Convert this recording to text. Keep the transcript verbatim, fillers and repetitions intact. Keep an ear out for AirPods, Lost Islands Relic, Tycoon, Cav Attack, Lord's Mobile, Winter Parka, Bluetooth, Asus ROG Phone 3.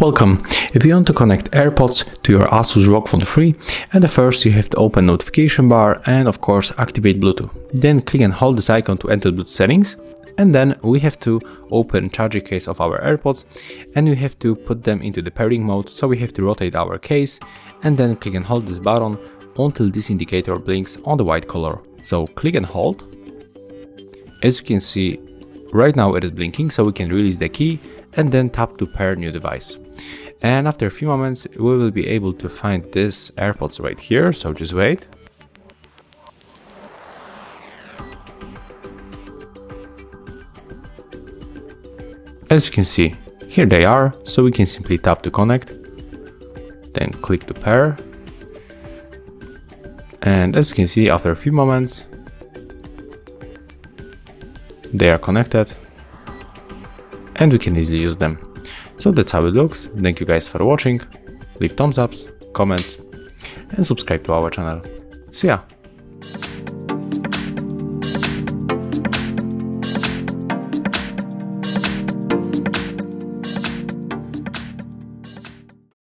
Welcome. If you want to connect AirPods to your Asus ROG Phone three, and at first you have to open notification bar and of course activate Bluetooth. Then click and hold this icon to enter Bluetooth settings. And then we have to open charger case of our AirPods and we have to put them into the pairing mode. So we have to rotate our case and then click and hold this button until this indicator blinks on the white color. So click and hold. As you can see, right now it is blinking, so we can release the key and then tap to pair new device. And after a few moments, we will be able to find this AirPods right here. So just wait. As you can see, here they are, so we can simply tap to connect, then click to pair. And as you can see, after a few moments, they are connected and we can easily use them. So that's how it looks. Thank you guys for watching. Leave thumbs ups, comments, and subscribe to our channel. See ya!